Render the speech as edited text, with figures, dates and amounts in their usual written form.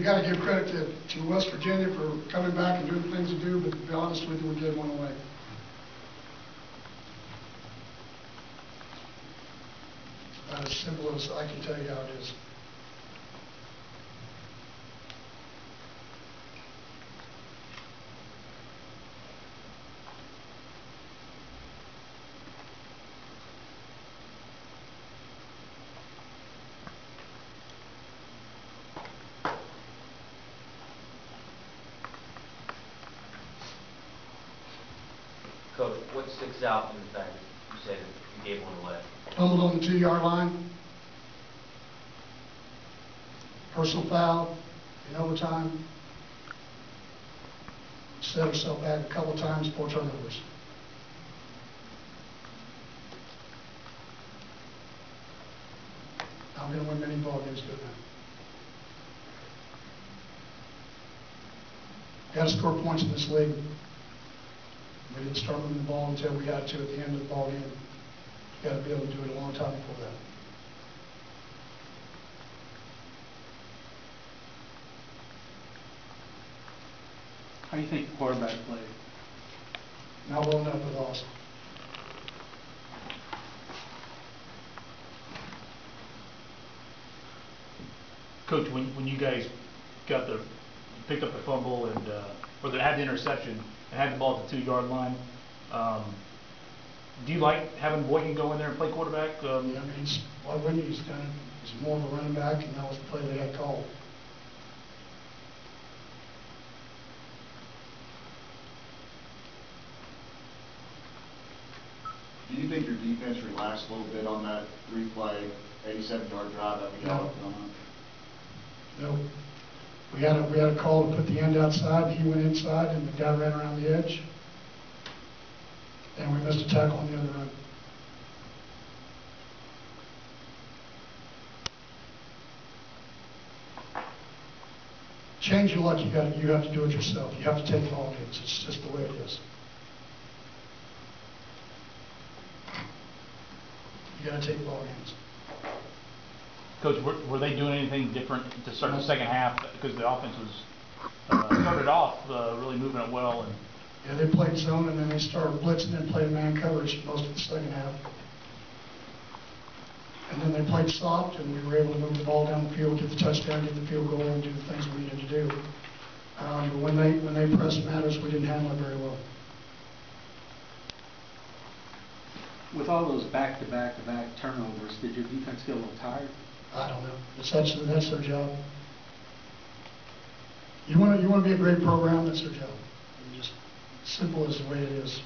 we've got to give credit to West Virginia for coming back and doing things to do, but to be honest with you, we gave one away. About as simple as I can tell you how it is. Coach, what sticks out in the fact that you said you gave one away? Fumbled on the 2-yard line. Personal foul in overtime. Set herself back a couple times, 4 turnovers. I'm going to win many ball games good now. Got to score points in this league. We didn't start moving the ball until we got to at the end of the ball game. You got to be able to do it a long time before that. How do you think quarterback played? Not well enough, but awesome. Coach, when you guys got picked up the fumble and or had the interception. I had the ball at the 2-yard line. Do you like having Boykin go in there and play quarterback? Yeah, I mean, he's done it. He's more of a running back, and that was the play they got called. Do you think your defense relaxed a little bit on that 3-play, 87-yard drive that we got up on? No. We had a call to put the end outside. He went inside, and the guy ran around the edge. And we missed a tackle on the other end. Change your luck. You have to do it yourself. You have to take ball games. It's just the way it is. You got to take ball games. Coach, were they doing anything different to start the second half? Because the offense was started off really moving it well. And yeah, they played zone, and then they started blitzing and played man coverage most of the second half. And then they played soft, and we were able to move the ball down the field, get the touchdown, get the field goal, and do the things we needed to do. But when they pressed matters, we didn't handle it very well. With all those back-to-back-to-back turnovers, did your defense get a little tired? I don't know. Essentially, that's their job. You want to be a great program. That's their job. And just simple as the way it is.